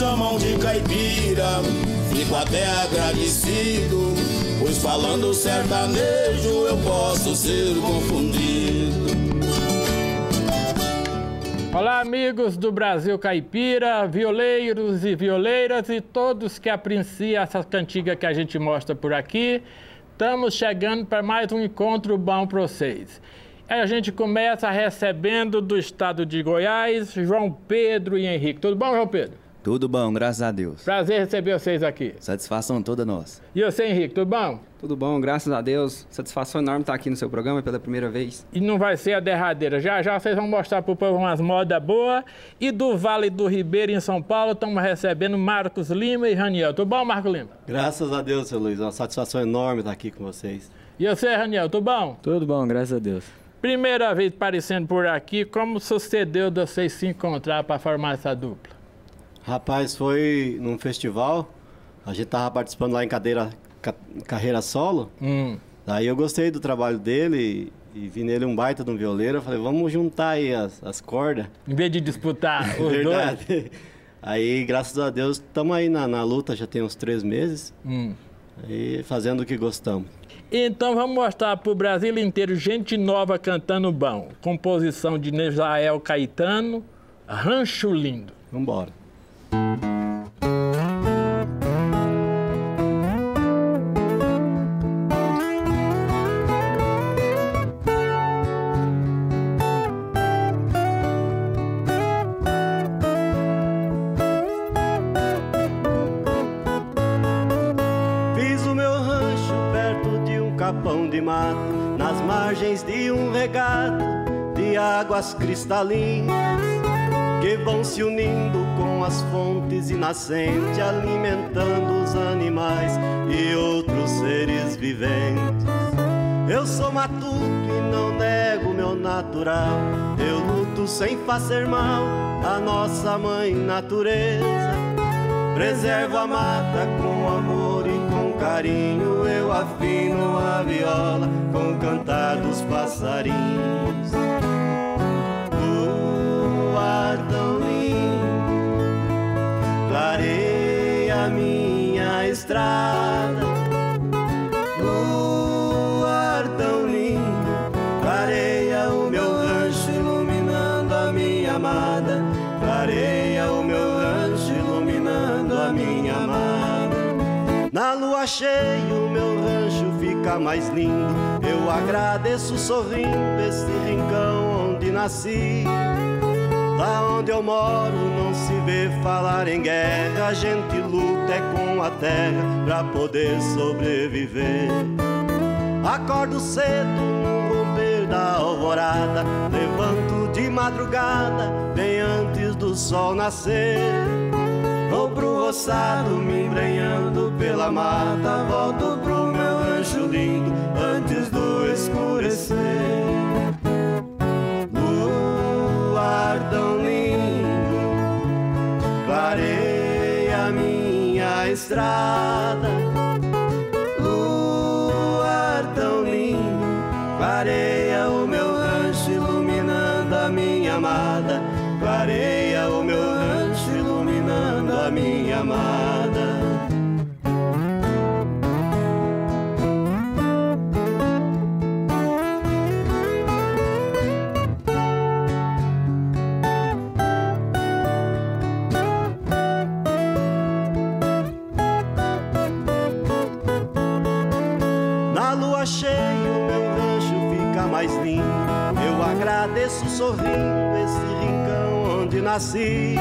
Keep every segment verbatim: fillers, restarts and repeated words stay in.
chamam de caipira, fico até agradecido, pois falando sertanejo eu posso ser confundido. Olá, amigos do Brasil Caipira, violeiros e violeiras e todos que apreciam essa cantiga que a gente mostra por aqui. Estamos chegando para mais um encontro bom para vocês. A gente começa recebendo do estado de Goiás, João Pedro e Henrique. Tudo bom, João Pedro? Tudo bom, graças a Deus. Prazer receber vocês aqui. Satisfação toda nossa. E você, Henrique, tudo bom? Tudo bom, graças a Deus. Satisfação enorme estar aqui no seu programa pela primeira vez. E não vai ser a derradeira. Já, já vocês vão mostrar para o povo umas modas boas. E do Vale do Ribeira, em São Paulo, estamos recebendo Marcos Lima e Haniel. Tudo bom, Marcos Lima? Graças a Deus, seu Luiz. Uma satisfação enorme estar aqui com vocês. E você, Haniel, tudo bom? Tudo bom, graças a Deus. Primeira vez aparecendo por aqui, como sucedeu de vocês se encontrar para formar essa dupla? Rapaz, foi num festival, a gente tava participando lá em cadeira, ca, carreira solo, hum. Aí eu gostei do trabalho dele e, e vi nele um baita de um violeiro, eu falei, vamos juntar aí as, as cordas. Em vez de disputar os verdade. Dois. Aí, graças a Deus, estamos aí na, na luta, já tem uns três meses, hum. E fazendo o que gostamos. Então vamos mostrar para o Brasil inteiro gente nova cantando bom. Composição de Nezael Caetano, Rancho Lindo. Vamos embora. Fiz o meu rancho perto de um capão de mato, nas margens de um regato de águas cristalinas que vão se unindo com as fontes e nascentes, alimentando os animais e outros seres viventes. Eu sou matuto e não nego meu natural, eu luto sem fazer mal a nossa mãe natureza. Preservo a mata com amor e com carinho, eu afino a viola com o cantar dos passarinhos. Tão lindo, clareia a minha estrada. No ar tão lindo, clareia o meu rancho, iluminando a minha amada. Clareia o meu rancho, iluminando a minha amada. Na lua cheia o meu rancho fica mais lindo, eu agradeço sorrindo esse rincão onde nasci. Lá onde eu moro não se vê falar em guerra, a gente luta é com a terra pra poder sobreviver. Acordo cedo no romper da alvorada, levanto de madrugada, bem antes do sol nascer. Vou pro roçado me embrenhando pela mata, volto pro meu rancho lindo antes do escurecer. Tão lindo, clareia a minha estrada. Luar tão lindo, clareia o meu rancho, iluminando a minha amada. Clareia o meu rancho, iluminando a minha amada. Agradeço sorrindo esse rincão onde nasci.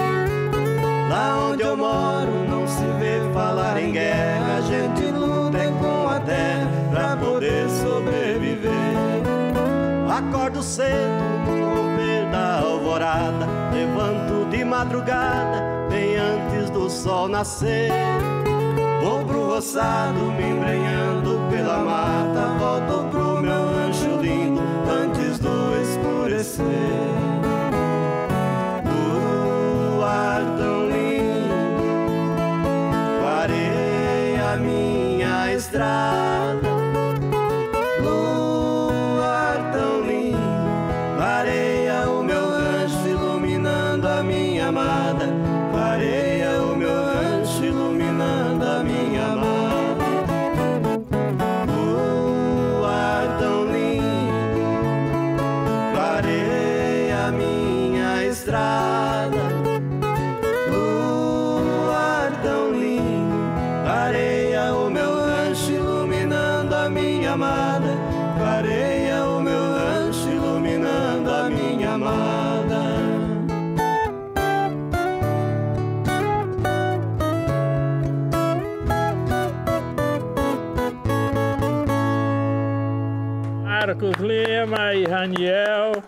Lá onde eu moro não se vê falar em guerra, a gente luta é com a terra pra poder sobreviver. Acordo cedo no romper da alvorada, levanto de madrugada, bem antes do sol nascer. Vou pro roçado me embrenhando pela mata, volto pro meu rancho lindo antes do escurecer. O ar tão lindo, clareia a minha estrada. O ar tão lindo, clareia o meu rancho, iluminando a minha amada. Clareia o meu Trilharei a minha estrada, luar tão lindo, clareia o meu rancho iluminando a minha amada, clareia o meu rancho iluminando a minha amada. Marcos Lima e Haniel.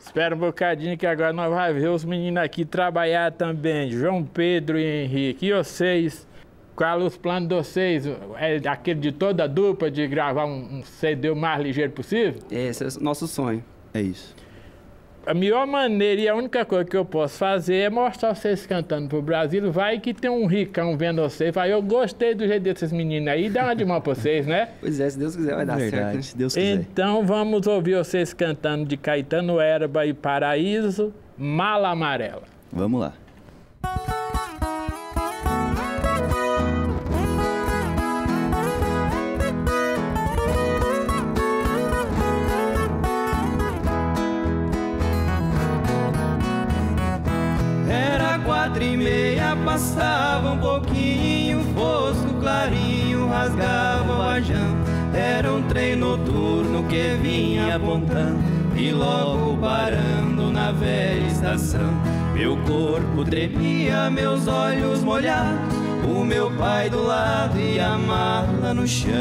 Espera um bocadinho que agora nós vamos ver os meninos aqui trabalhar também. João Pedro e Henrique. E vocês? Qual é os planos de vocês? É aquele de toda a dupla de gravar um, um C D o mais ligeiro possível? Esse é o nosso sonho. É isso. A melhor maneira e a única coisa que eu posso fazer é mostrar vocês cantando pro Brasil. Vai que tem um ricão vendo vocês. Vai, eu gostei do jeito desses meninos aí. Dá uma de mão pra vocês, né? Pois é, se Deus quiser vai dar Verdade, certo. Né? Se Deus quiser. Então vamos ouvir vocês cantando de Caetano Herba e Paraíso, Mala Amarela. Vamos lá. Quatro e meia passava um pouquinho, fosco clarinho rasgava a janta. Era um trem noturno que vinha apontando e logo parando na velha estação. Meu corpo tremia, meus olhos molhados, o meu pai do lado e a mala no chão.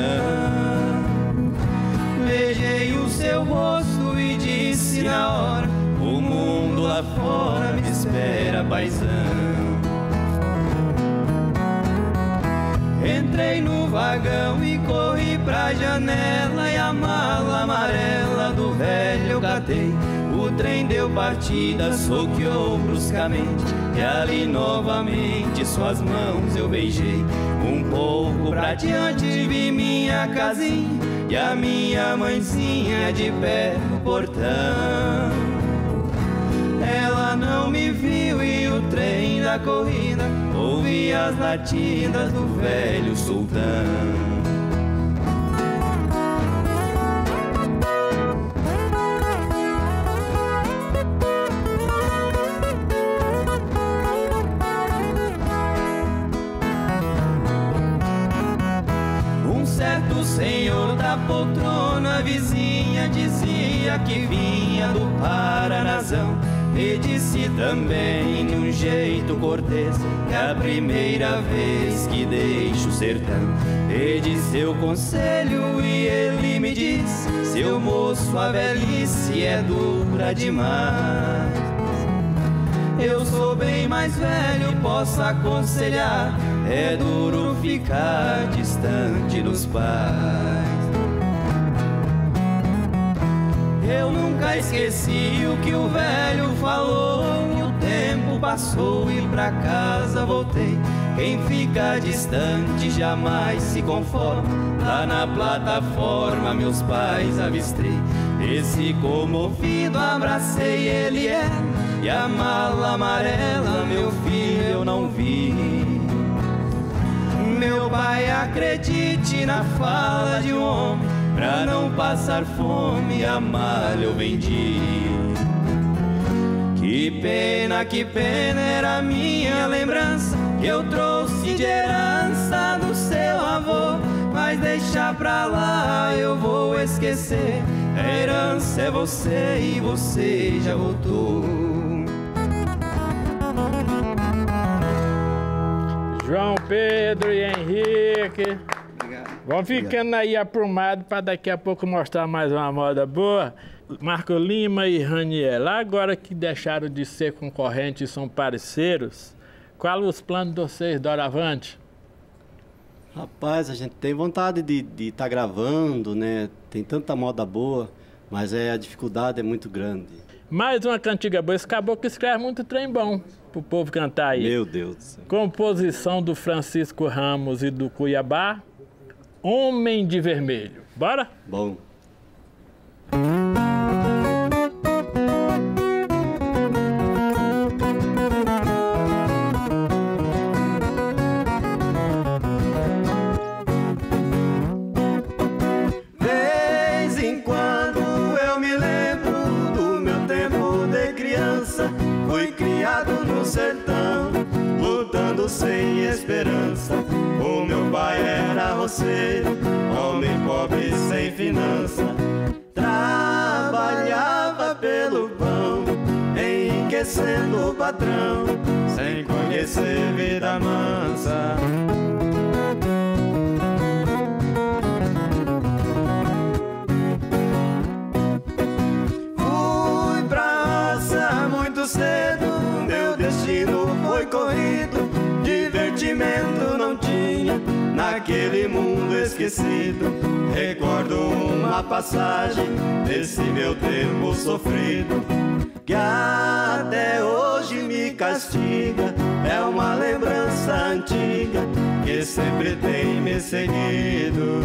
Beijei o seu rosto e disse na hora: o mundo lá fora me espera, paizão. Entrei no vagão e corri pra janela, e a mala amarela do velho eu catei. O trem deu partida, soqueou bruscamente, e ali novamente suas mãos eu beijei. Um pouco pra diante vi minha casinha e a minha mãezinha de pé no portão. Ela não me viu e o trem da corrida ouvi as latidas do velho sultão. Um certo senhor da poltrona vizinha dizia que vinha do Paranazão, e disse também de um jeito cortês que é a primeira vez que deixo o sertão. Pedi seu conselho e ele me disse: seu moço, a velhice é dura demais. Eu sou bem mais velho, posso aconselhar, é duro ficar distante dos pais. Eu nunca esqueci o que o velho falou, e o tempo passou e pra casa voltei. Quem fica distante jamais se conforma, lá na plataforma meus pais avistei. Esse comovido abracei ele é, e a mala amarela meu filho eu não vi. Meu pai, acredite na fala de um homem, pra não passar fome a malha eu vendi. Que pena, que pena, era minha lembrança que eu trouxe de herança do seu avô. Mas deixa pra lá, eu vou esquecer, a herança é você e você já voltou. João Pedro e Henrique, vão ficando aí aprumados para daqui a pouco mostrar mais uma moda boa. Marcos Lima e Haniel, agora que deixaram de ser concorrentes e são parceiros, qual os planos de vocês, doravante? Rapaz, a gente tem vontade de estar tá gravando, né? Tem tanta moda boa, mas é, a dificuldade é muito grande. Mais uma cantiga boa, esse caboclo escreve muito trem bom pro povo cantar aí. Meu Deus do céu. Composição do Francisco Ramos e do Cuiabá, Homem de Vermelho. Bora? Bom. De vez em quando eu me lembro do meu Fui criado no sertão, lutando sem esperança. O meu pai era roceiro, homem pobre sem finança. Trabalhava pelo pão, enriquecendo o patrão, sem conhecer vida mansa. Cedo, meu destino foi corrido, divertimento não tinha naquele mundo esquecido. Recordo uma passagem desse meu tempo sofrido, que até hoje me castiga. É uma lembrança antiga que sempre tem me seguido.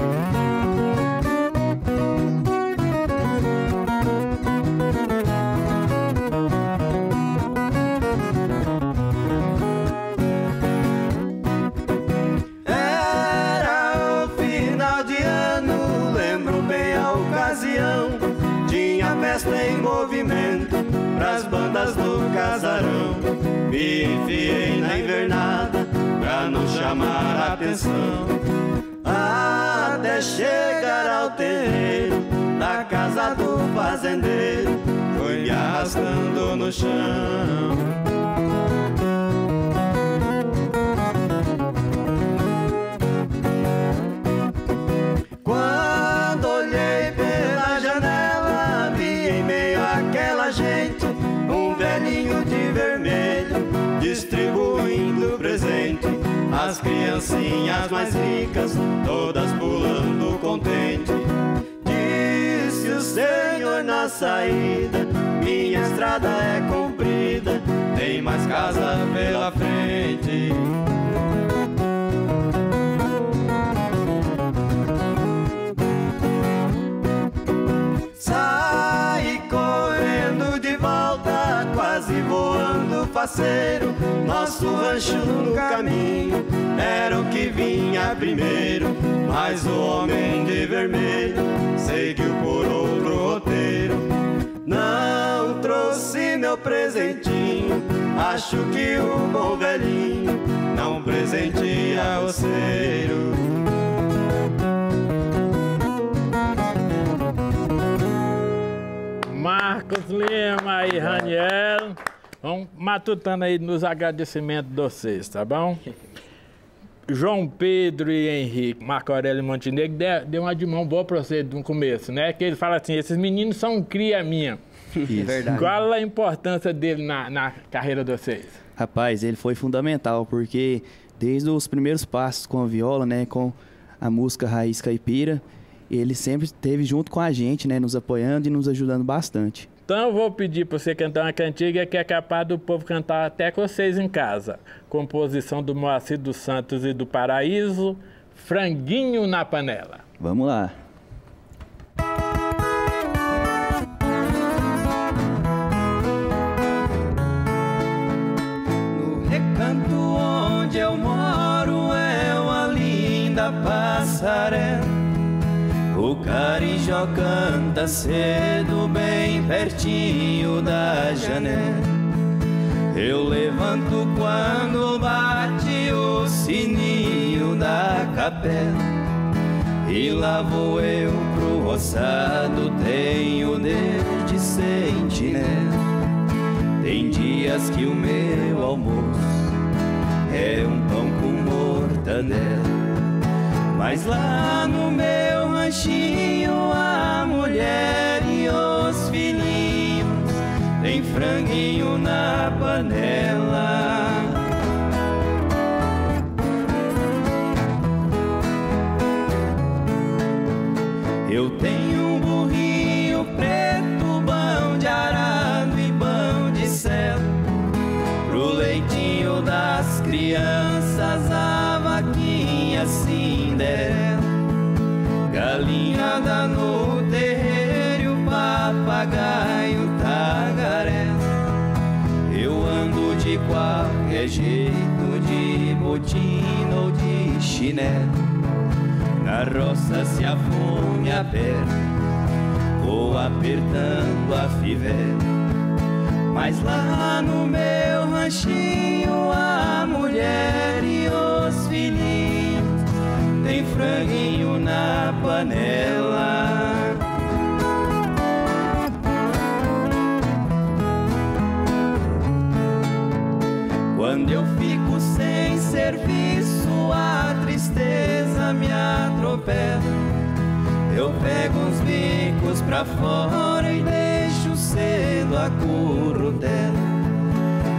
Em movimento pras bandas do casarão, me enfiei na invernada pra não chamar atenção, até chegar ao terreiro da casa do fazendeiro, fui me arrastando no chão. Distribuindo presente, as criancinhas mais ricas, todas pulando contente. Disse o Senhor na saída, minha estrada é comprida, tem mais casa pela frente. Sai correndo de volta, quase voando faceiro. Nosso rancho no caminho era o que vinha primeiro, mas o homem de vermelho seguiu por outro roteiro. Não trouxe meu presentinho, acho que o bom velhinho não presenteia o roceiro. Marcos Lima e Haniel, vamos matutando aí nos agradecimentos de vocês, tá bom? João Pedro e Henrique, Marco Aurélio Montenegro, deu uma de mão boa pra vocês no começo, né? Que ele fala assim, esses meninos são cria minha. Isso. Verdade. Qual a importância dele na, na carreira de vocês? Rapaz, ele foi fundamental, porque desde os primeiros passos com a viola, né, com a música raiz caipira, ele sempre esteve junto com a gente, né, nos apoiando e nos ajudando bastante. Então eu vou pedir para você cantar uma cantiga que é capaz do povo cantar até com vocês em casa. Composição do Moacyr dos Santos e do Paraíso, Franguinho na Panela. Vamos lá. No recanto onde eu moro é uma linda passarela. O carijó canta cedo, bem pertinho da janela. Eu levanto quando bate o sininho da capela. E lá vou eu pro roçado, tenho desde sentinela. Tem dias que o meu almoço é um pão com mortadela. Mas lá no meu ranchinho a mulher e os filhinhos tem franguinho na panela. Eu tenho um burrinho preto, bão de arado e bão de céu. Pro leitinho das crianças a vaquinha sim. Galinha dá no terreiro, papagaio tagarela. Eu ando de qualquer jeito, de botina ou de chinelo. Na roça se a fome aperta, vou apertando a fivela. Mas lá no meu ranchinho a mulher e os filhinhos tem franguinho na panela. Quando eu fico sem serviço a tristeza me atropela. Eu pego uns bicos pra fora e deixo cedo a currutela.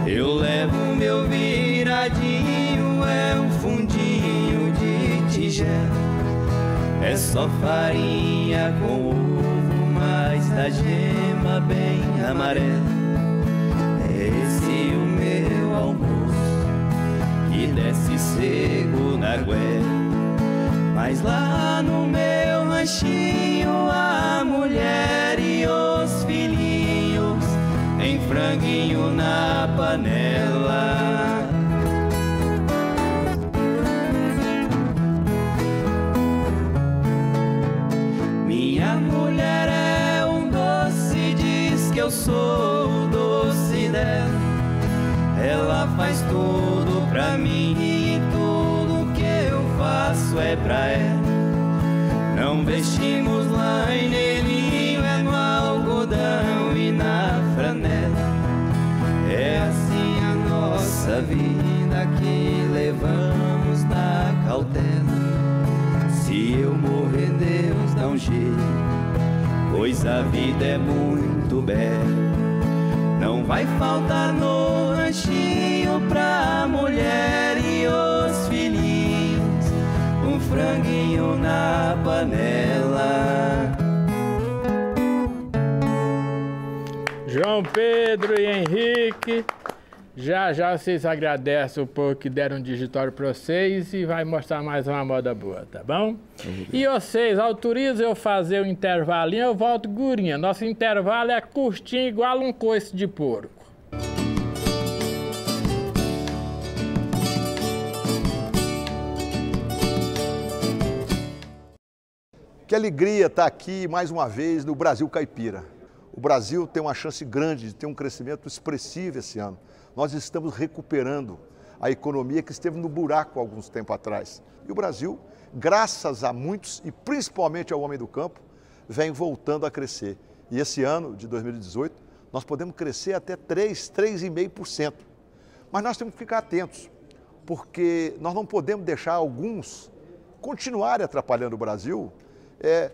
Eu levo meu viradinho, é um fundinho de tigela. É só farinha com ovo, mas da gema bem amarela. É esse o meu almoço, que desce cego na goela. Mas lá no meu ranchinho a mulher e os filhinhos em franguinho na panela. Minha mulher é um doce, diz que eu sou o doce dela. Ela faz tudo pra mim e tudo que eu faço é pra ela. Não vestimos lá em nelinho, é no algodão e na franela. É assim a nossa vida que levamos na cautela. Se eu morrer, Deus dá um jeito, pois a vida é muito bela. Não vai faltar no ranchinho pra mulher e os filhinhos um franguinho na panela. João Pedro e Henrique, já já vocês agradecem o povo que deram um digitório pra vocês e vai mostrar mais uma moda boa, tá bom? E vocês, autorizam eu fazer o intervalinho, eu volto gurinha. Nosso intervalo é curtinho, igual um coice de porco. Que alegria estar aqui mais uma vez no Brasil Caipira. O Brasil tem uma chance grande de ter um crescimento expressivo esse ano. Nós estamos recuperando a economia que esteve no buraco há alguns tempo atrás. E o Brasil, graças a muitos e principalmente ao homem do campo, vem voltando a crescer. E esse ano de dois mil e dezoito, nós podemos crescer até três, três vírgula cinco por cento. Mas nós temos que ficar atentos, porque nós não podemos deixar alguns continuarem atrapalhando o Brasil, É,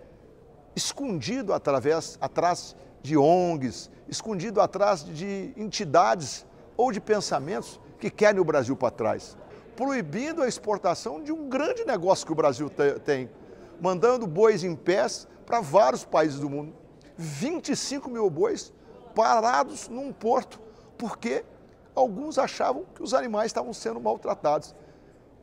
escondido através, atrás de O N Gs, escondido atrás de entidades ou de pensamentos que querem o Brasil para trás, proibindo a exportação de um grande negócio que o Brasil te, tem, mandando bois em pés para vários países do mundo. vinte e cinco mil bois parados num porto, porque alguns achavam que os animais estavam sendo maltratados.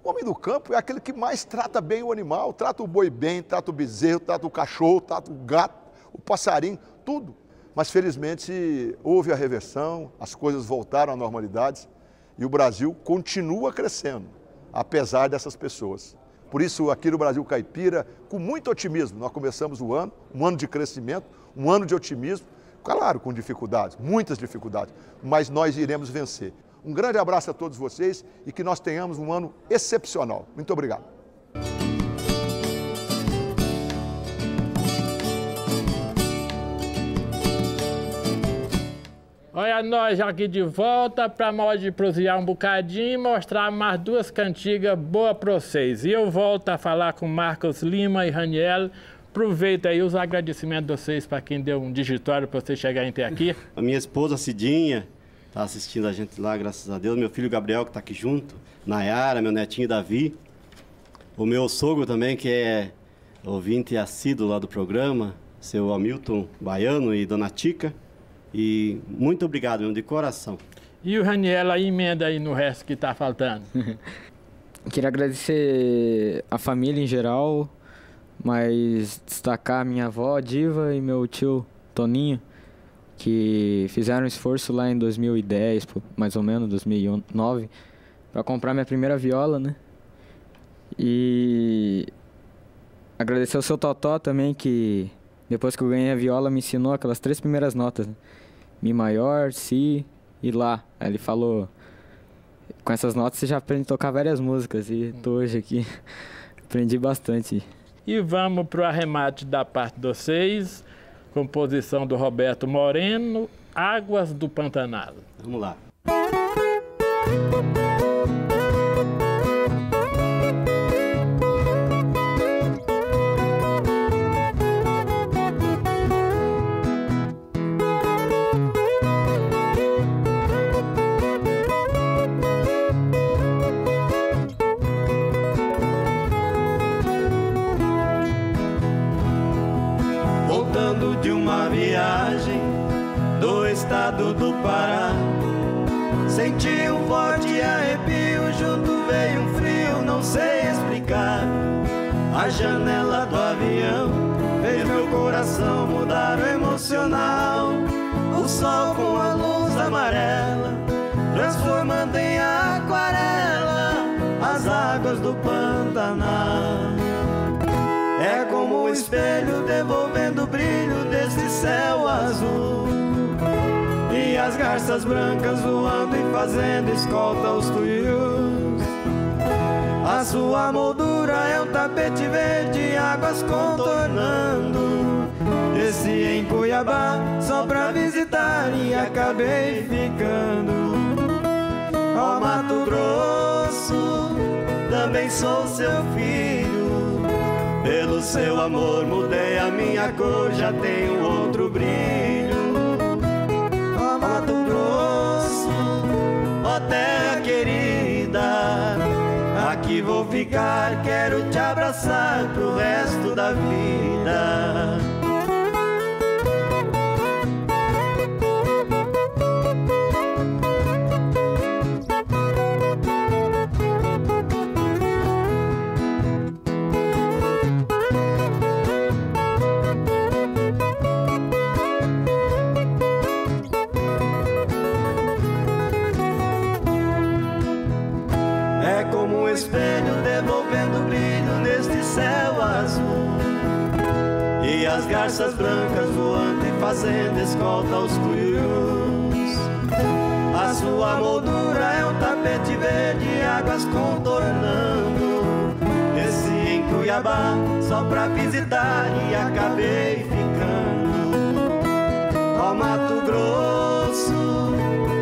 O homem do campo é aquele que mais trata bem o animal, trata o boi bem, trata o bezerro, trata o cachorro, trata o gato, o passarinho, tudo. Mas, felizmente, houve a reversão, as coisas voltaram à normalidade e o Brasil continua crescendo, apesar dessas pessoas. Por isso, aqui no Brasil Caipira, com muito otimismo, nós começamos o ano, um ano de crescimento, um ano de otimismo, claro, com dificuldades, muitas dificuldades, mas nós iremos vencer. Um grande abraço a todos vocês e que nós tenhamos um ano excepcional. Muito obrigado. Olha nós aqui de volta para modiprosear um bocadinho e mostrar mais duas cantigas boas para vocês. E eu volto a falar com Marcos Lima e Haniel. Aproveita aí os agradecimentos de vocês para quem deu um digitório para vocês chegarem até aqui. A minha esposa Cidinha está assistindo a gente lá, graças a Deus. Meu filho Gabriel, que está aqui junto. Nayara, meu netinho Davi. O meu sogro também, que é ouvinte e assíduo lá do programa. Seu Hamilton Baiano e Dona Tica. E muito obrigado, meu, de coração. E o Haniel, aí emenda aí no resto que está faltando. Queria agradecer a família em geral, mas destacar minha avó, Diva, e meu tio Toninho, que fizeram um esforço lá em dois mil e dez, mais ou menos, dois mil e nove, para comprar minha primeira viola, né? E agradecer ao seu Totó também, que depois que eu ganhei a viola, me ensinou aquelas três primeiras notas, né? Mi maior, Si e Lá. Aí ele falou, com essas notas você já aprende a tocar várias músicas e tô hoje aqui, aprendi bastante. E vamos para o arremate da parte dos seis, composição do Roberto Moreno, Águas do Pantanal. Vamos lá. Do Pará, senti um forte arrepio, junto veio um frio, não sei explicar. A janela do avião fez meu coração mudar o emocional. O sol com a luz amarela, transformando em aquarela as águas do Pantanal. É como um espelho devolvendo o brilho desse céu azul. E as garças brancas voando e fazendo escolta aos tuiús. A sua moldura é um tapete verde, águas contornando. Desci em Cuiabá só pra visitar e acabei ficando. Ó Mato Grosso, também sou seu filho. Pelo seu amor mudei a minha cor, já tenho outro brilho. Mato Grosso, ó terra querida, aqui vou ficar, quero te abraçar pro resto da vida. As garças brancas voando e fazendo escolta aos cuiús. A sua moldura é um tapete verde, águas contornando. Desci em Cuiabá só pra visitar e acabei ficando. Ó Mato Grosso,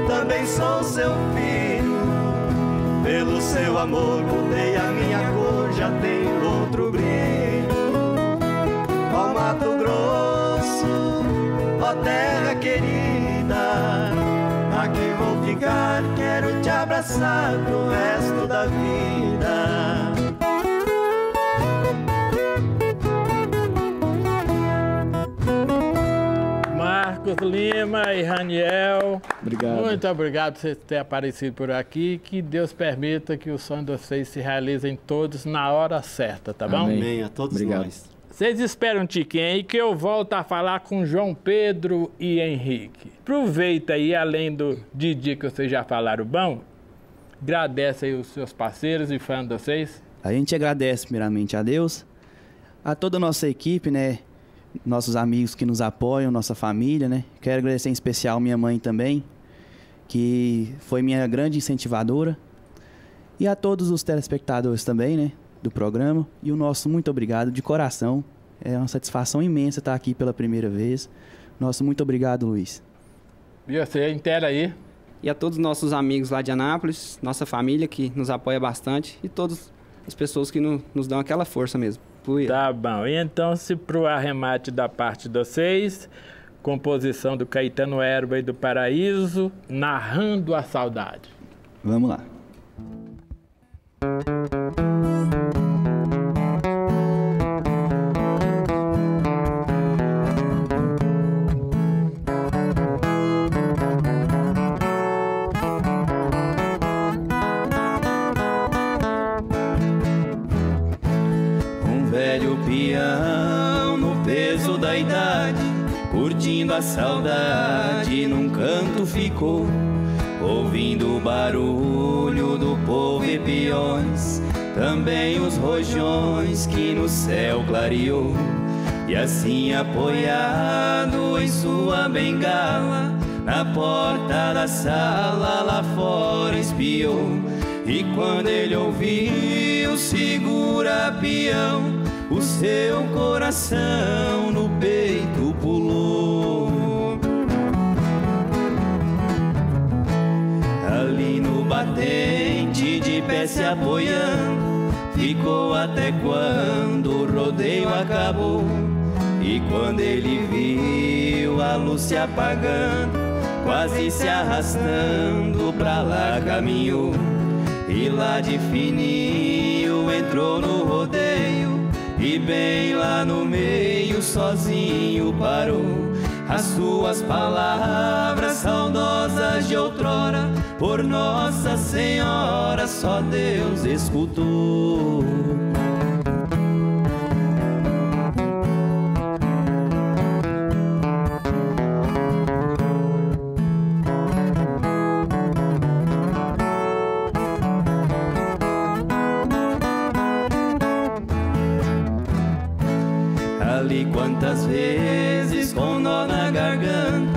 também sou seu filho. Pelo seu amor mudei a minha cor, já tenho outro brilho. Ó Mato Grosso, ó terra querida, aqui vou ficar, quero te abraçar pro resto da vida. Marcos Lima e Haniel, obrigado. Muito obrigado por vocês terem aparecido por aqui. Que Deus permita que o sonho de vocês se realizem todos na hora certa, tá bom? Amém, a todos obrigado. Nós. Vocês esperam um tiquinho aí que eu volto a falar com João Pedro e Henrique. Aproveita aí, além do Didi que vocês já falaram bom, agradece aí os seus parceiros e fãs de vocês. A gente agradece primeiramente a Deus, a toda a nossa equipe, né? Nossos amigos que nos apoiam, nossa família, né? Quero agradecer em especial minha mãe também, que foi minha grande incentivadora. E a todos os telespectadores também, né? Do programa, e o nosso muito obrigado de coração, é uma satisfação imensa estar aqui pela primeira vez. Nosso muito obrigado, Luiz. E você, inteira aí. E a todos os nossos amigos lá de Anápolis, nossa família que nos apoia bastante e todas as pessoas que no, nos dão aquela força mesmo. Por... Tá bom, e então se pro arremate da parte de vocês, composição do Caetano Herba e do Paraíso, Narrando a Saudade. Vamos lá. A saudade num canto ficou, ouvindo o barulho do povo e peões, também os rojões que no céu clareou. E assim apoiado em sua bengala, na porta da sala lá fora espiou. E quando ele ouviu, segura peão, o seu coração no peito pulou. Ali no batente de pé se apoiando, ficou até quando o rodeio acabou. E quando ele viu a luz se apagando, quase se arrastando pra lá caminhou. E lá de fininho entrou no rodeio, e bem lá no meio sozinho parou. As suas palavras saudosas de outrora, por Nossa Senhora só Deus escutou. Quantas vezes com nó na garganta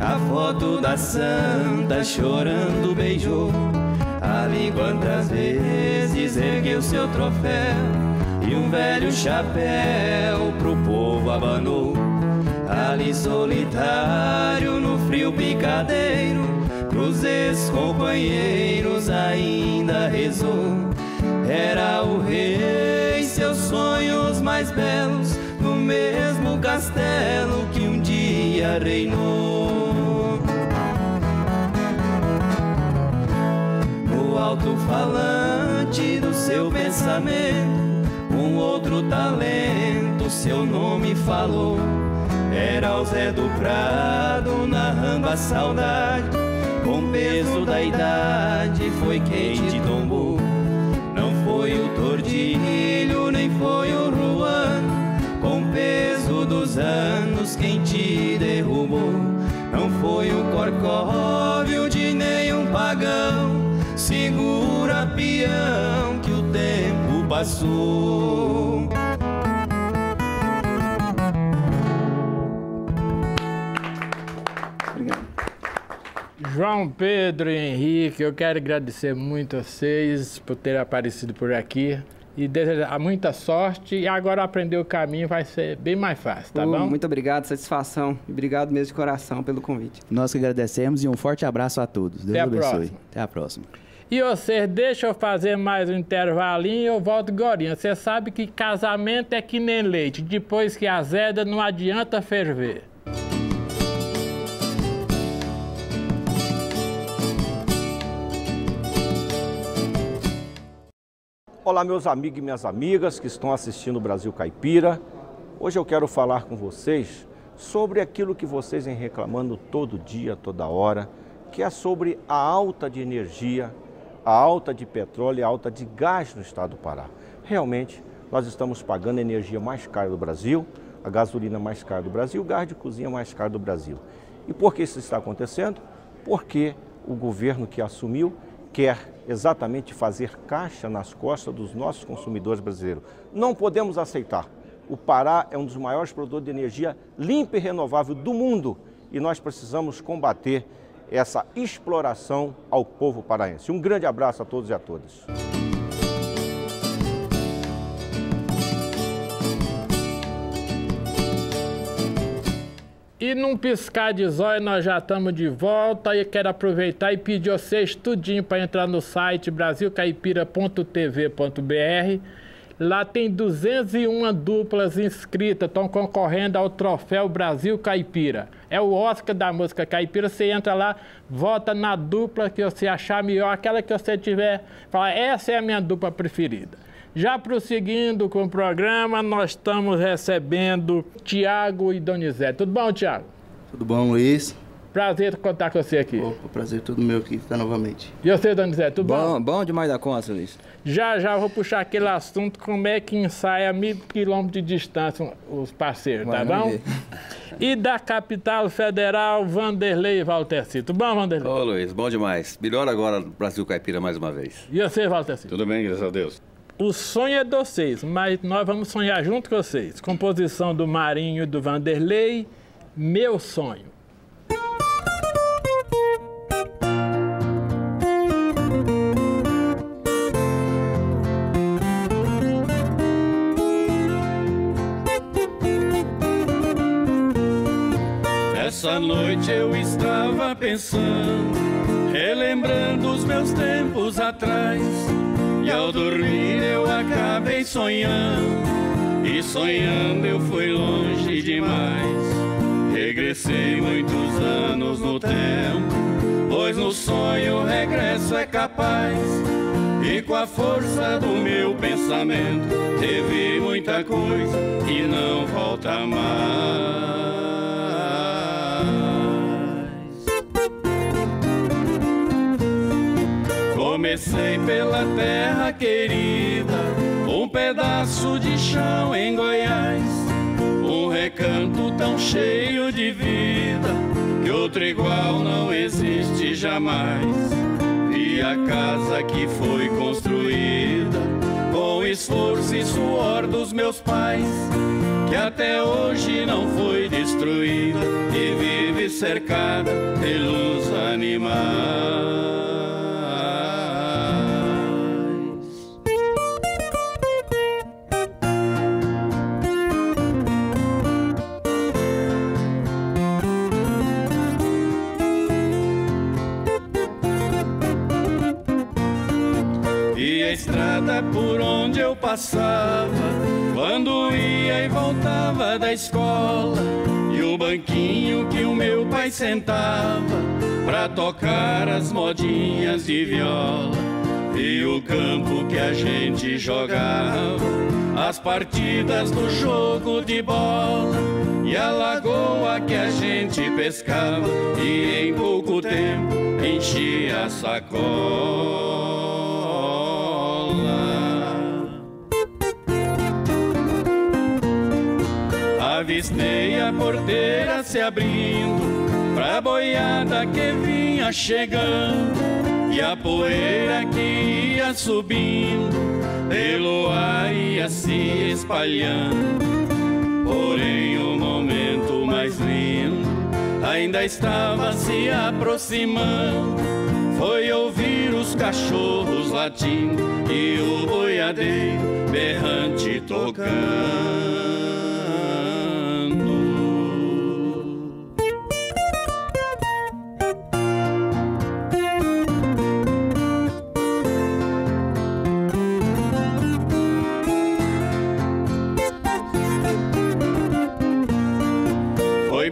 a foto da santa chorando beijou. Ali quantas vezes ergueu seu troféu e um velho chapéu pro povo abanou. Ali solitário no frio picadeiro, pros ex-companheiros ainda rezou. Era o rei, seus sonhos mais belos, no mesmo castelo que um dia reinou. No alto-falante do seu pensamento, um outro talento seu nome falou. Era o Zé do Prado narrando a saudade, com o peso da idade foi quem te tombou. Não foi o Tordilho, nem foi o Ruano, com o peso dos anos quem te derrubou. Não foi o Corcóvio de nenhum pagão, segura peão que o tempo passou. Obrigado. João Pedro e Henrique, eu quero agradecer muito a vocês por terem aparecido por aqui. E desejar muita sorte, e agora aprender o caminho vai ser bem mais fácil, tá uh, bom? Muito obrigado, satisfação. Obrigado mesmo de coração pelo convite. Nós que agradecemos e um forte abraço a todos. Deus abençoe. Próxima. Até a próxima. E vocês, deixa eu fazer mais um intervalinho e eu volto gorinha. Você sabe que casamento é que nem leite, depois que azeda não adianta ferver. Olá meus amigos e minhas amigas que estão assistindo o Brasil Caipira. Hoje eu quero falar com vocês sobre aquilo que vocês vêm reclamando todo dia, toda hora, que é sobre a alta de energia, a alta de petróleo e a alta de gás no estado do Pará. Realmente, nós estamos pagando a energia mais cara do Brasil, a gasolina mais cara do Brasil, o gás de cozinha mais caro do Brasil. E por que isso está acontecendo? Porque o governo que assumiu quer exatamente fazer caixa nas costas dos nossos consumidores brasileiros. Não podemos aceitar. O Pará é um dos maiores produtores de energia limpa e renovável do mundo e nós precisamos combater essa exploração ao povo paraense. Um grande abraço a todos e a todas. E num piscar de zóio, nós já estamos de volta e quero aproveitar e pedir a vocês tudinho para entrar no site brasil caipira ponto t v ponto b r. Lá tem duzentas e uma duplas inscritas, estão concorrendo ao troféu Brasil Caipira. É o Oscar da música caipira, você entra lá, vota na dupla que você achar melhor, aquela que você tiver, fala, essa é a minha dupla preferida. Já prosseguindo com o programa, nós estamos recebendo Tiago e Donizete. Tudo bom, Tiago? Tudo bom, Luiz. Prazer contar com você aqui. Opa, prazer todo meu aqui estar novamente. E você, Donizete, tudo bom? Bom, bom demais da conta, Luiz. Já, já vou puxar aquele assunto, como é que ensaia a mil quilômetros de distância os parceiros, vai, tá bom? Ver. E da capital federal, Vanderlei e Valtecy. Tudo bom, Vanderlei? Ô, Luiz, bom demais. Melhor agora Brasil Caipira mais uma vez. E você, Valtecy? Tudo bem, graças a Deus. O sonho é de vocês, mas nós vamos sonhar junto com vocês. Composição do Marinho e do Vanderlei, Meu Sonho. noite eu estava pensando, relembrando os meus tempos atrás. E ao dormir eu acabei sonhando, e sonhando eu fui longe demais. Regressei muitos anos no tempo, pois no sonho o regresso é capaz. E com a força do meu pensamento, teve muita coisa que não volta mais. Comecei pela terra querida, um pedaço de chão em Goiás, um recanto tão cheio de vida que outro igual não existe jamais. E a casa que foi construída com esforço e suor dos meus pais, que até hoje não foi destruída e vive cercada pelos animais. A estrada por onde eu passava, quando ia e voltava da escola, e o banquinho que o meu pai sentava pra tocar as modinhas de viola, e o campo que a gente jogava as partidas do jogo de bola, e a lagoa que a gente pescava e em pouco tempo enchia a sacola. Avistei a porteira se abrindo pra boiada que vinha chegando, e a poeira que ia subindo pelo ar ia se espalhando. Porém o momento mais lindo ainda estava se aproximando, foi ouvir os cachorros latindo e o boiadeiro berrante tocando.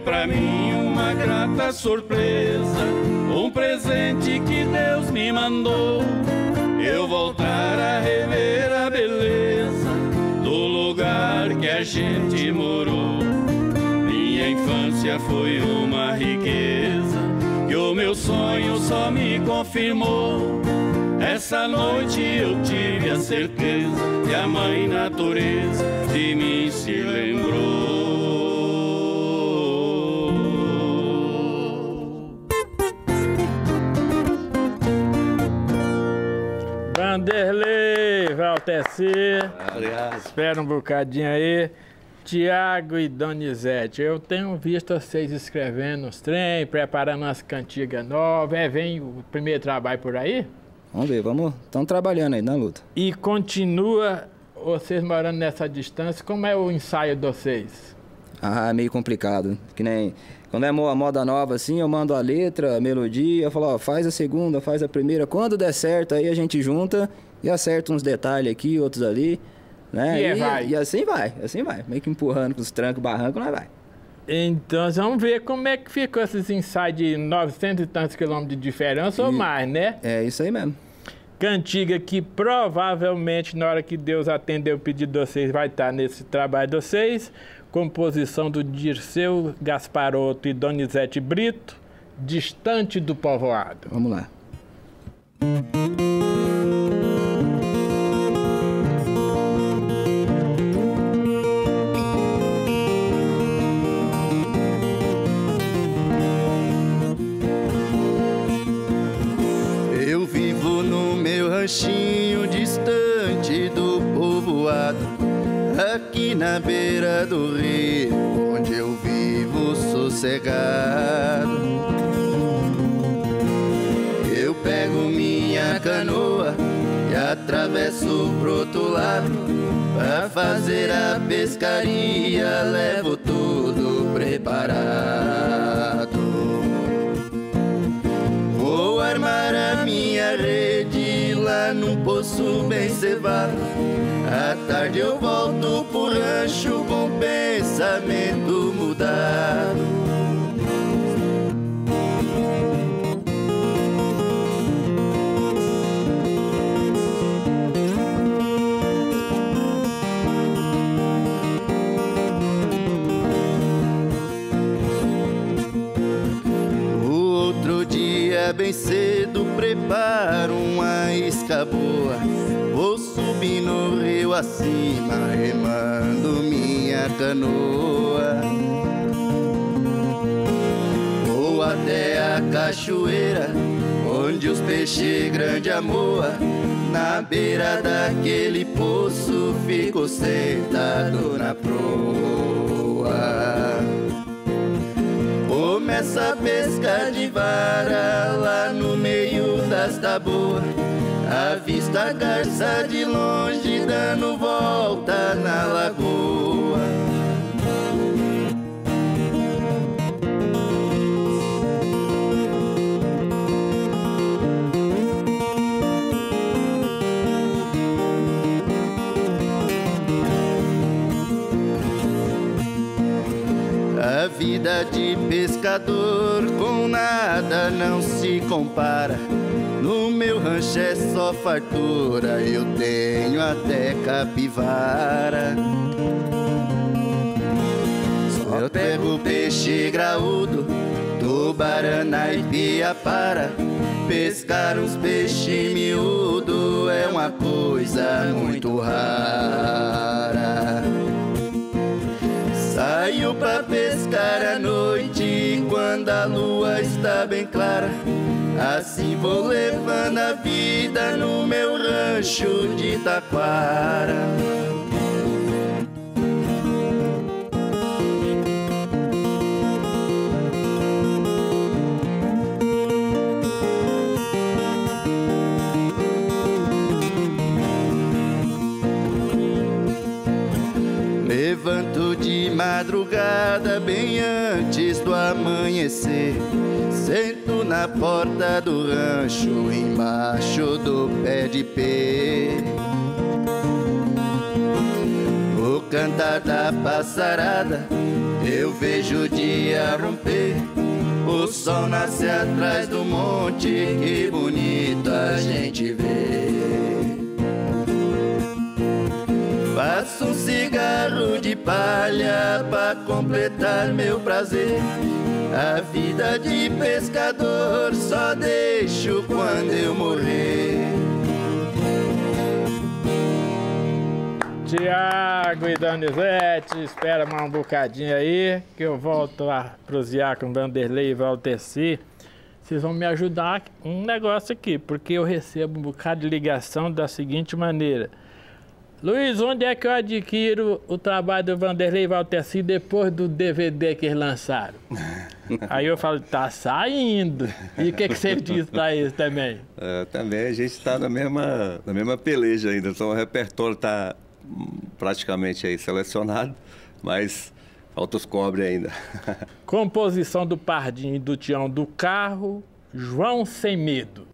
Pra mim uma grata surpresa, um presente que Deus me mandou, eu voltar a rever a beleza do lugar que a gente morou. Minha infância foi uma riqueza que o meu sonho só me confirmou. Essa noite eu tive a certeza que a mãe natureza de mim se lembrou. Vanderlei, Valtecy, espera um bocadinho aí, Tiago e Donizete, eu tenho visto vocês escrevendo os trem, preparando umas cantigas novas, é, vem o primeiro trabalho por aí? Vamos ver, vamos, estamos trabalhando aí na luta. E continua vocês morando nessa distância, como é o ensaio de vocês? Ah, é meio complicado, que nem... Quando é uma moda nova assim, eu mando a letra, a melodia, eu falo, ó, faz a segunda, faz a primeira. Quando der certo, aí a gente junta e acerta uns detalhes aqui, outros ali, né? E, e, vai. e assim vai, assim vai. Meio que empurrando com os trancos, barrancos, nós vai. Então, vamos ver como é que ficou esses ensaios de novecentos e tantos quilômetros de diferença e... ou mais, né? É isso aí mesmo. Cantiga que provavelmente, na hora que Deus atender o pedido de vocês, vai estar nesse trabalho de vocês. Composição do Dirceu Gasparotto e Donizete Brito, Distante do Povoado. Vamos lá. Eu vivo no meu ranchinho distante do povoado, aqui na beira do rio, onde eu vivo sossegado. Eu pego minha canoa e atravesso pro outro lado, pra fazer a pescaria levo tudo preparado. num poço bem cevado. À tarde eu volto pro rancho com pensamento mudado. Bem cedo preparo uma isca boa, vou subir no rio acima, remando minha canoa. Vou até a cachoeira, onde os peixes grande amoa. Na beira daquele poço, fico sentado na proa. Começa a pesca de vara lá no meio das taboas. Avista a garça de longe dando volta na lagoa. A vida de pescador com nada não se compara. No meu rancho é só fartura, eu tenho até capivara. Só eu pego peixe graúdo, tubarana e piapara. Pescar uns peixes miúdo é uma coisa muito rara. Saio pra pescar à noite, quando a lua está bem clara. Assim vou levando a vida no meu rancho de Taquara. Levanto de madrugada, bem antes do amanhecer. Sento na porta do rancho, embaixo do pé de pé. O cantar da passarada, eu vejo o dia romper. O sol nasce atrás do monte, que bonito a gente vê. Faço um cigarro de palha pra completar meu prazer. A vida de pescador só deixo quando eu morrer. Tiago e Donizete, espera mais um bocadinho aí que eu volto a prosear com Vanderlei e Valtecy. Vocês vão me ajudar um negócio aqui, porque eu recebo um bocado de ligação da seguinte maneira: Luiz, onde é que eu adquiro o trabalho do Vanderlei e Valtecy depois do D V D que eles lançaram? Aí eu falo, tá saindo. E o que, que você diz para isso também? É, também a gente está na mesma, na mesma peleja ainda. Então o repertório está praticamente aí selecionado, mas falta os cobre ainda. Composição do Pardinho e do Tião do Carro, João Sem Medo.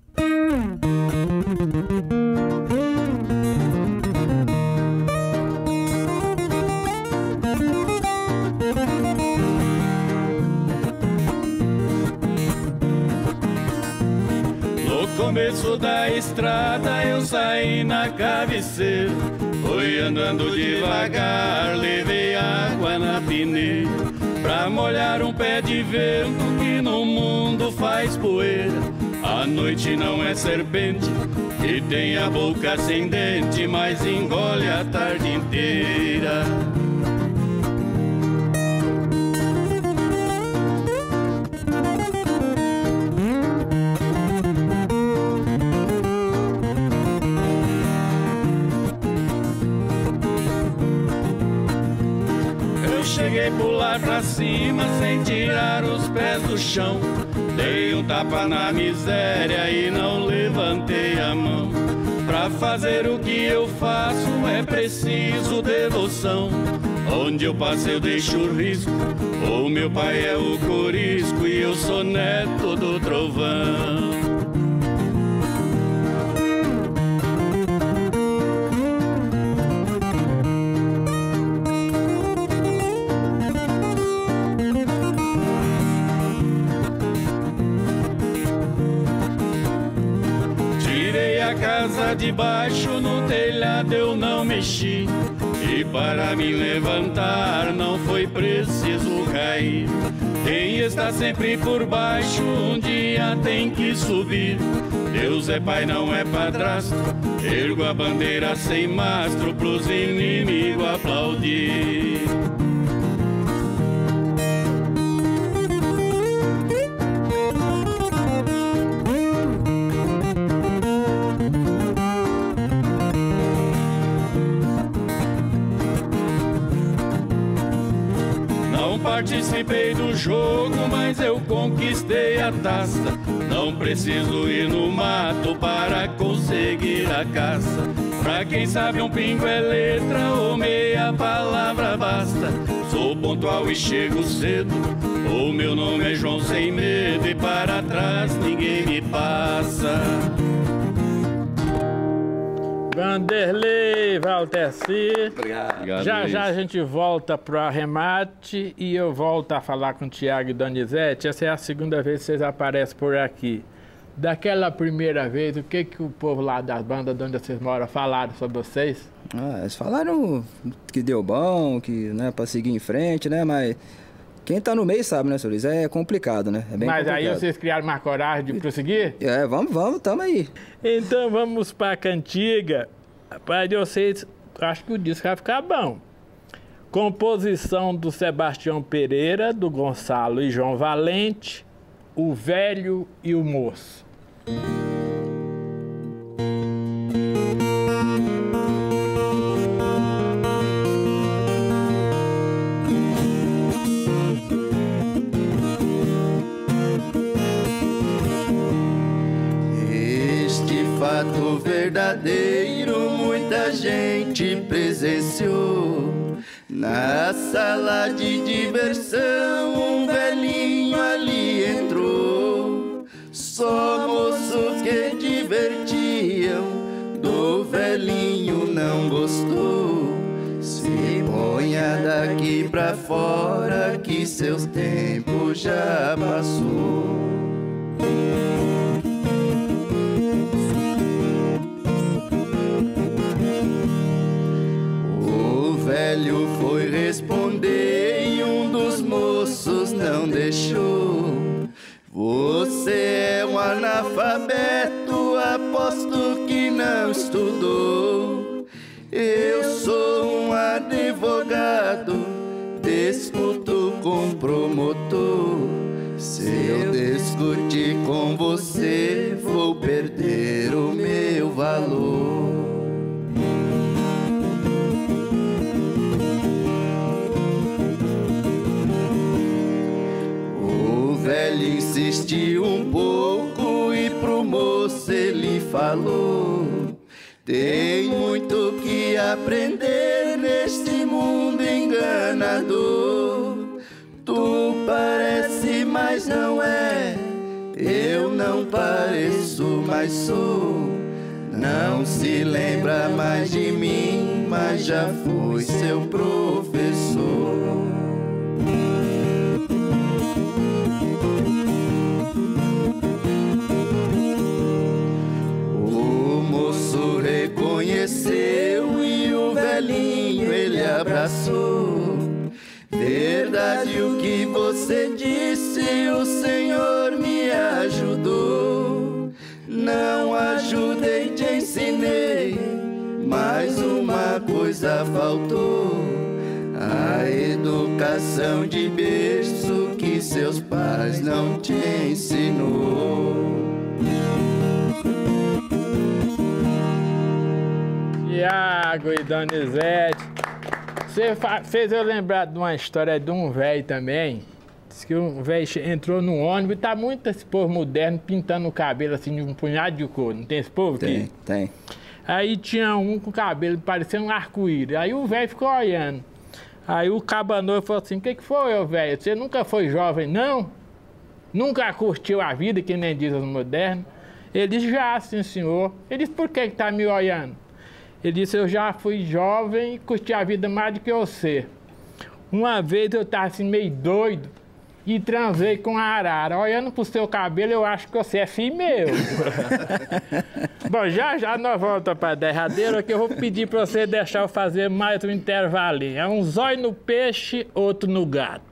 No começo da estrada eu saí na cabeceira. Fui andando devagar, levei água na peneira pra molhar um pé de vento que no mundo faz poeira. A noite não é serpente que tem a boca sem dente, mas engole a tarde inteira. Cheguei pular pra cima sem tirar os pés do chão. Dei um tapa na miséria e não levantei a mão. Pra fazer o que eu faço é preciso devoção. Onde eu passo eu deixo o risco, o meu pai é o corisco e eu sou neto do trovão. a casa de baixo, no telhado eu não mexi. E para me levantar não foi preciso cair. Quem está sempre por baixo, um dia tem que subir. Deus é pai, não é padrasto, ergo a bandeira sem mastro pros inimigos aplaudir. Participei do jogo, mas eu conquistei a taça. Não preciso ir no mato para conseguir a caça. Pra quem sabe um pingo é letra, ou meia palavra basta. Sou pontual e chego cedo, o meu nome é João Sem Medo, e para trás ninguém me passa. Vanderlei, Valtecy. Obrigado. Obrigado. Já Luiz. Já a gente volta para o arremate e eu volto a falar com o Tiago e Donizete. Essa é a segunda vez que vocês aparecem por aqui. Daquela primeira vez, o que, que o povo lá das bandas de onde vocês moram falaram sobre vocês? Ah, eles falaram que deu bom, que, né, para seguir em frente, né, mas... Quem tá no meio sabe, né, senhor Luiz? É complicado, né? É bem Mas complicado. Aí vocês criaram uma coragem de prosseguir? É, vamos, vamos, tamo aí. Então vamos pra cantiga. Rapaz, de vocês, acho que o disco vai ficar bom. Composição do Sebastião Pereira, do Gonçalo e João Valente, O Velho e o Moço. Verdadeiro, muita gente presenciou. Na sala de diversão, um velhinho ali entrou. Só moços que divertiam, do velhinho não gostou. Se ponha daqui pra fora, que seus tempos já passou. O velho foi responder e um dos moços não deixou. Você é um analfabeto, aposto que não estudou. Eu sou um advogado, discuto com promotor. Se eu discutir com você, vou perder o meu valor. O velho insistiu um pouco e pro moço ele falou: tem muito que aprender neste mundo enganador. Tu parece, mas não é. Eu não pareço, mas sou. Não se lembra mais de mim, mas já fui seu professor. Reconheceu e o velhinho ele abraçou. Verdade o que você disse, o Senhor me ajudou. Não ajudei, te ensinei, mas uma coisa faltou: a educação de berço que seus pais não te ensinou. Tiago e Donizete, você fez eu lembrar de uma história de um velho também. Diz que um velho entrou no ônibus e tá muito esse povo moderno pintando o cabelo assim de um punhado de cor. Não tem esse povo aqui? Tem, tem. Aí tinha um com o cabelo parecendo um arco-íris. Aí o velho ficou olhando. Aí o cabanô falou assim: o que que foi, ô velho? Você nunca foi jovem, não? Nunca curtiu a vida, que nem diz os modernos? Ele disse: já, sim, senhor. Ele disse: por que que tá me olhando? Ele disse: eu já fui jovem e curti a vida mais do que você. Uma vez eu estava assim meio doido, e transei com a arara. Olhando pro seu cabelo, eu acho que você é filho meu. Bom, já já nós voltamos para a derradeira, que eu vou pedir para você deixar eu fazer mais um intervalinho. É um zóio no peixe, outro no gato.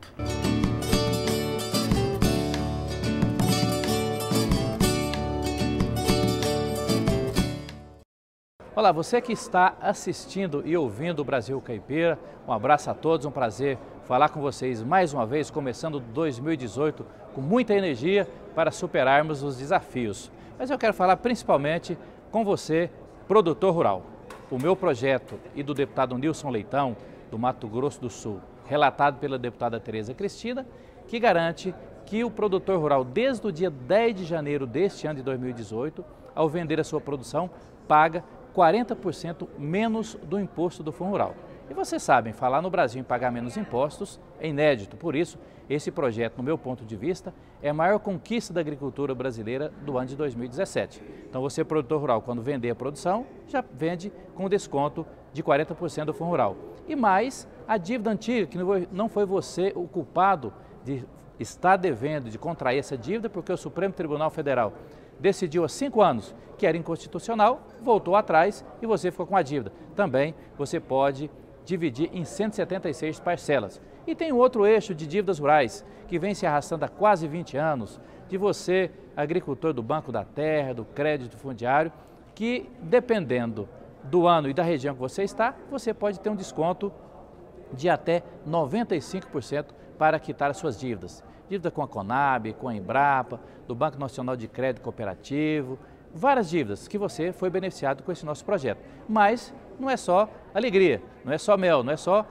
Olá, você que está assistindo e ouvindo o Brasil Caipira, um abraço a todos, um prazer falar com vocês mais uma vez, começando dois mil e dezoito com muita energia para superarmos os desafios. Mas eu quero falar principalmente com você, produtor rural. O meu projeto e do deputado Nilson Leitão, do Mato Grosso do Sul, relatado pela deputada Tereza Cristina, que garante que o produtor rural, desde o dia dez de janeiro deste ano de dois mil e dezoito, ao vender a sua produção, paga quarenta por cento menos do imposto do Fundo Rural. E vocês sabem, falar no Brasil em pagar menos impostos é inédito. Por isso, esse projeto, no meu ponto de vista, é a maior conquista da agricultura brasileira do ano de dois mil e dezessete. Então você, produtor rural, quando vender a produção, já vende com desconto de quarenta por cento do Fundo Rural. E mais, a dívida antiga, que não foi você o culpado de estar devendo, de contrair essa dívida, porque o Supremo Tribunal Federal decidiu há cinco anos que era inconstitucional, voltou atrás e você ficou com a dívida. Também você pode dividir em cento e setenta e seis parcelas. E tem um outro eixo de dívidas rurais, que vem se arrastando há quase vinte anos, de você, agricultor do Banco da Terra, do Crédito Fundiário, que dependendo do ano e da região que você está, você pode ter um desconto de até noventa e cinco por cento para quitar as suas dívidas. Dívida com a Conab, com a Embrapa, do Banco Nacional de Crédito Cooperativo, várias dívidas que você foi beneficiado com esse nosso projeto. Mas não é só alegria, não é só mel, não é só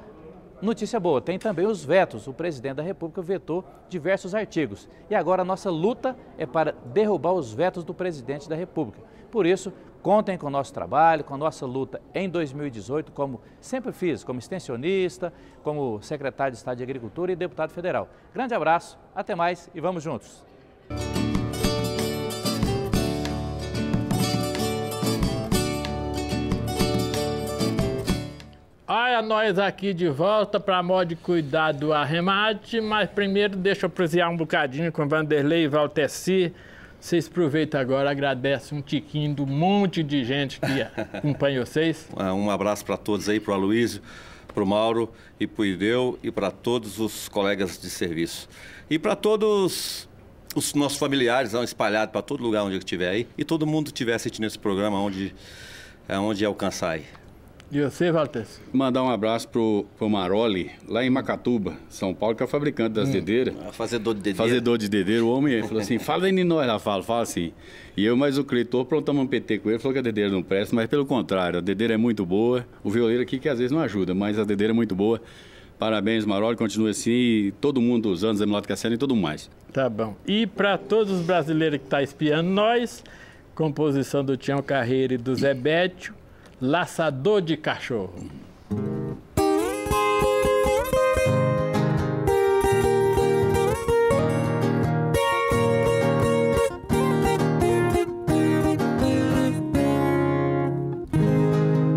notícia boa, tem também os vetos. O presidente da República vetou diversos artigos e agora a nossa luta é para derrubar os vetos do presidente da República. Por isso, contem com o nosso trabalho, com a nossa luta em dois mil e dezoito, como sempre fiz, como extensionista, como secretário de Estado de Agricultura e deputado federal. Grande abraço, até mais e vamos juntos! Olha nós aqui de volta para modo de cuidar do arremate, mas primeiro deixa eu prosear um bocadinho com Vanderlei e Valtecy. Vocês aproveitam agora, agradecem um tiquinho do monte de gente que acompanha vocês. Um abraço para todos aí, para o Aloysio, para o Mauro e para o Ideu e para todos os colegas de serviço. E para todos os nossos familiares, espalhados para todo lugar onde eu estiver aí. E todo mundo que estiver assistindo esse programa, onde, onde alcançar aí. E você, Valtecy? Mandar um abraço pro, pro Maroli, lá em Macatuba, São Paulo, que é o fabricante das hum, dedeiras. Fazedor de dedeira. Fazedor de dedeira. O homem ele falou assim, fala aí de nós, ela fala, fala assim. E eu, mais o Cleitor, plantamos um P T com ele, falou que a dedeira não presta, mas pelo contrário, a dedeira é muito boa. O violeiro aqui que às vezes não ajuda, mas a dedeira é muito boa. Parabéns, Maroli, continua assim, e todo mundo usando, Zé Mulato Cassiano e tudo mais. Tá bom. E para todos os brasileiros que tá espiando nós, composição do Tião Carreiro e do Zé Bétio, Laçador de Cachorro.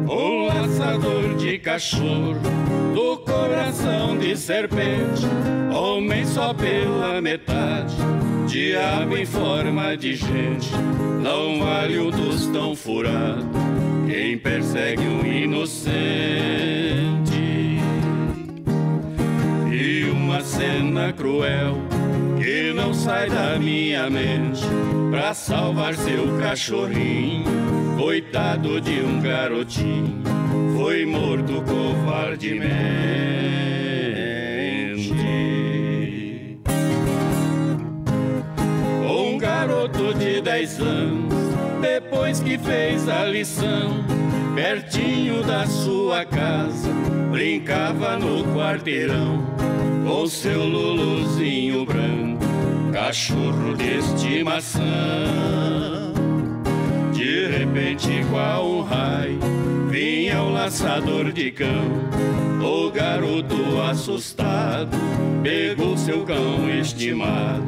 O laçador de cachorro, do coração de serpente, homem só pela metade, diabo em forma de gente, não vale o tostão furado. Quem persegue um inocente e uma cena cruel que não sai da minha mente, pra salvar seu cachorrinho, coitado de um garotinho, foi morto covardemente. Um garoto de dez anos, depois que fez a lição, pertinho da sua casa, brincava no quarteirão, com seu luluzinho branco, cachorro de estimação. De repente, igual um raio, vinha o laçador de cão. O garoto assustado pegou seu cão estimado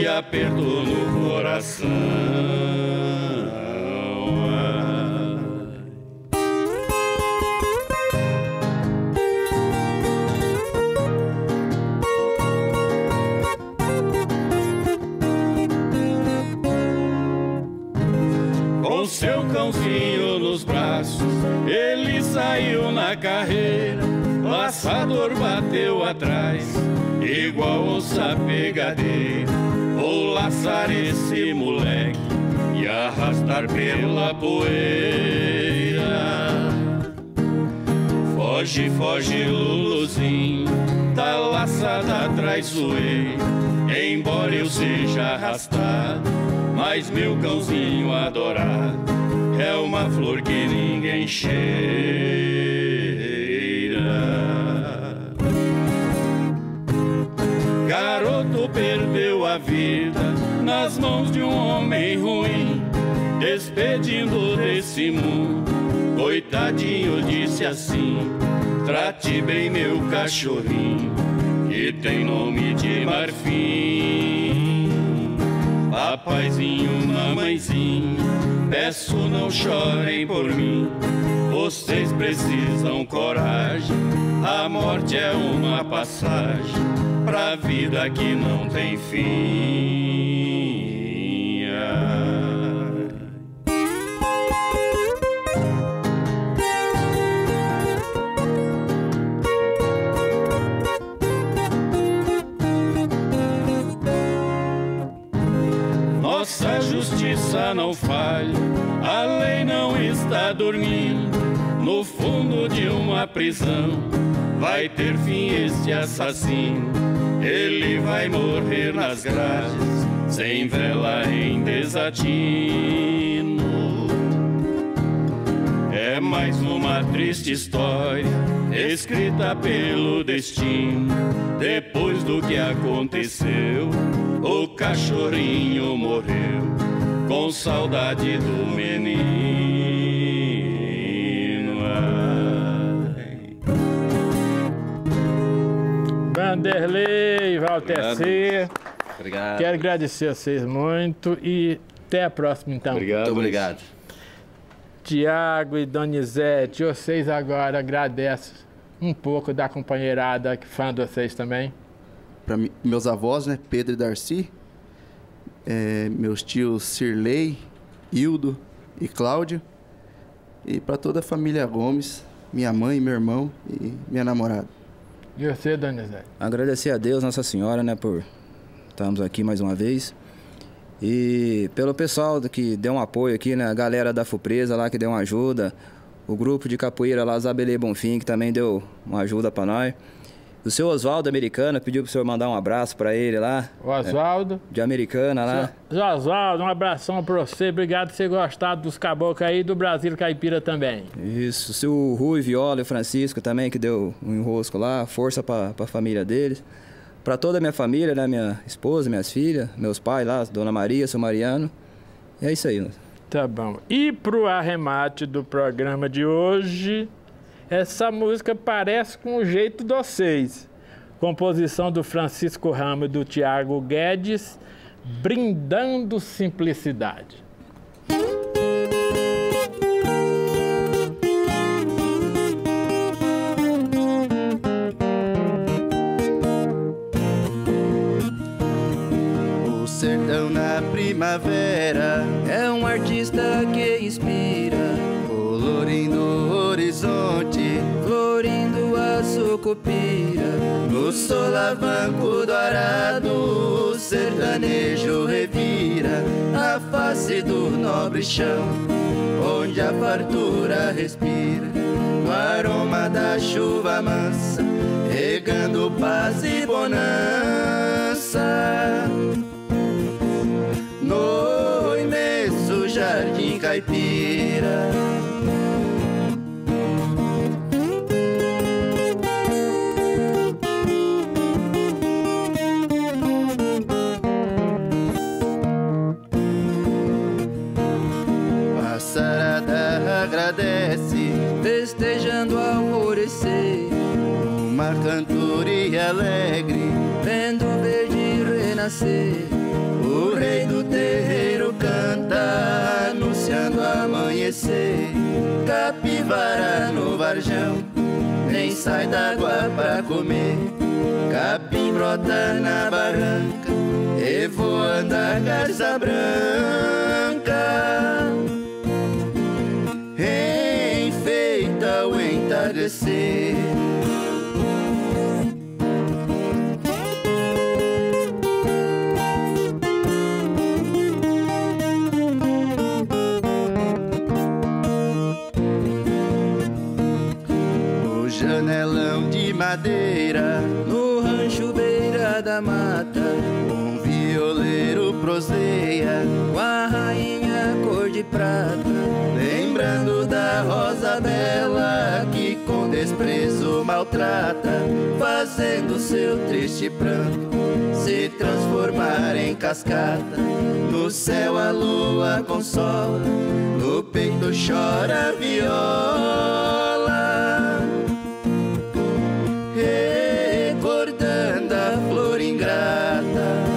e apertou no coração. com seu cãozinho nos braços, ele saiu na carreira. Laçador bateu atrás, igual onça pegadeira. Vou laçar esse moleque e arrastar pela poeira. Foge, foge, Luluzinho, tá laçada traiçoeira. Embora eu seja arrastado, mas meu cãozinho adorado é uma flor que ninguém cheira. Garoto perdeu a vida nas mãos de um homem ruim, despedindo desse mundo, coitadinho disse assim: trate bem meu cachorrinho, que tem nome de marfim. Papaizinho, mamãezinho, peço não chorem por mim. Vocês precisam coragem, a morte é uma passagem pra vida que não tem fim. Nossa justiça não falha, a lei não está dormindo. No fundo de uma prisão vai ter fim este assassino. Ele vai morrer nas grades, sem vela em desatino. É mais uma triste história escrita pelo destino. Depois do que aconteceu, o cachorrinho morreu com saudade do menino. Ai. Vanderlei, Valtecy, obrigado. Quero agradecer a vocês muito e até a próxima, então. Obrigado. Muito obrigado. Tiago e Donizete, vocês agora agradecem um pouco da companheirada, que fã de vocês também. Para meus avós, né? Pedro e Darcy, é, meus tios Sirlei, Hildo e Cláudio, e para toda a família Gomes, minha mãe, meu irmão e minha namorada. E você, Donizete? Agradecer a Deus, Nossa Senhora, né, por estarmos aqui mais uma vez, e pelo pessoal que deu um apoio aqui, né, a galera da Fupresa lá que deu uma ajuda, o grupo de capoeira lá, Zabelê Bonfim, que também deu uma ajuda para nós. O seu Oswaldo, americano, pediu para o senhor mandar um abraço para ele lá. O Oswaldo. É, de Americana lá. Seu Oswaldo, um abração para você. Obrigado por ter gostado dos caboclos aí, do Brasil Caipira também. Isso. O seu Rui, Viola e Francisco também, que deu um enrosco lá. Força para a família deles. Para toda a minha família, né? Minha esposa, minhas filhas, meus pais lá, Dona Maria, seu Mariano. E é isso aí. Tá bom. E pro arremate do programa de hoje... Essa música parece com o jeito de vocês. Composição do Francisco Ramos e do Tiago Guedes, Brindando Simplicidade. O sertão na primavera é um artista que inspira, colorindo o horizonte, florindo a sucupira. No solavanco dourado, o sertanejo revira a face do nobre chão, onde a fartura respira. No aroma da chuva mansa, regando paz e bonança. No imenso jardim caipira, agradece, festejando ao alvorecer. Uma cantoria alegre, vendo o verde renascer. O rei do terreiro canta, anunciando amanhecer. Capivara no varjão, nem sai d'água pra comer. Capim brota na barranca, e voando a garça branca. acontecer. No janelão de madeira, no rancho beira da mata, um violeiro proseia com a rainha cor de prata, lembrando da rosa bela que com desprezo maltrata, fazendo seu triste pranto se transformar em cascata. No céu a lua consola, no peito chora a viola, recordando a flor ingrata.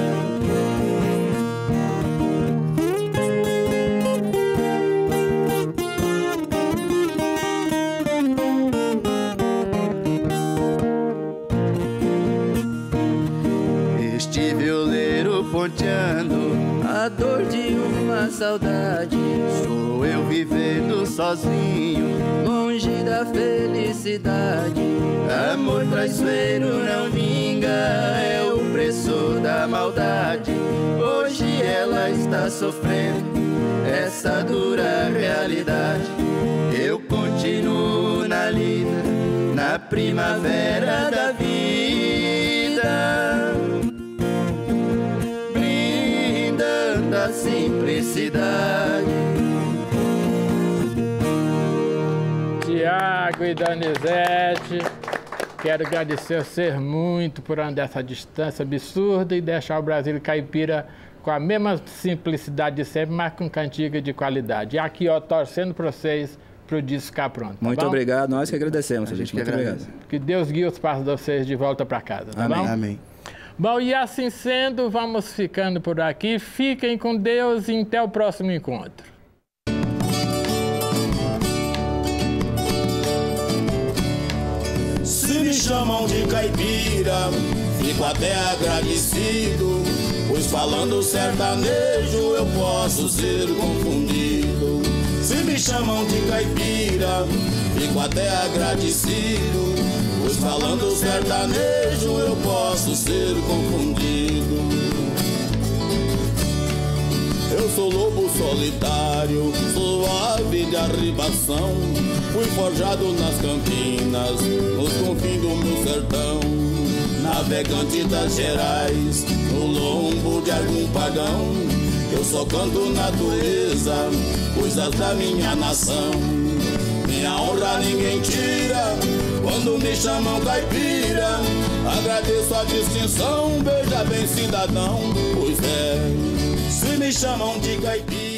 A dor de uma saudade, sou eu vivendo sozinho, longe da felicidade. Amor traiçoeiro não vinga, é o preço da maldade. Hoje ela está sofrendo essa dura realidade. Eu continuo na lida, na primavera da vida, da simplicidade. Tiago e Donizete, quero agradecer a vocês muito por andar essa distância absurda e deixar o Brasil Caipira com a mesma simplicidade de sempre, mas com cantiga de qualidade. E aqui, ó, torcendo para vocês, para o disco ficar pronto. Tá muito bom? Obrigado, nós que agradecemos, a gente. Muito que agradece. Obrigado. Que Deus guie os passos de vocês de volta para casa, tá? Amém. Bom? Amém. Bom, e assim sendo, vamos ficando por aqui. Fiquem com Deus e até o próximo encontro. Se me chamam de caipira, fico até agradecido, pois falando sertanejo eu posso ser confundido. Se me chamam de caipira, fico até agradecido, pois falando sertanejo eu posso ser confundido. Eu sou lobo solitário, sou ave de arribação, fui forjado nas campinas, nos confins do meu sertão. Navegante das Gerais, no lombo de algum pagão, eu só canto natureza, coisas da minha nação. Minha honra ninguém tira, quando me chamam caipira, agradeço a distinção, veja bem cidadão, pois é, se me chamam de caipira.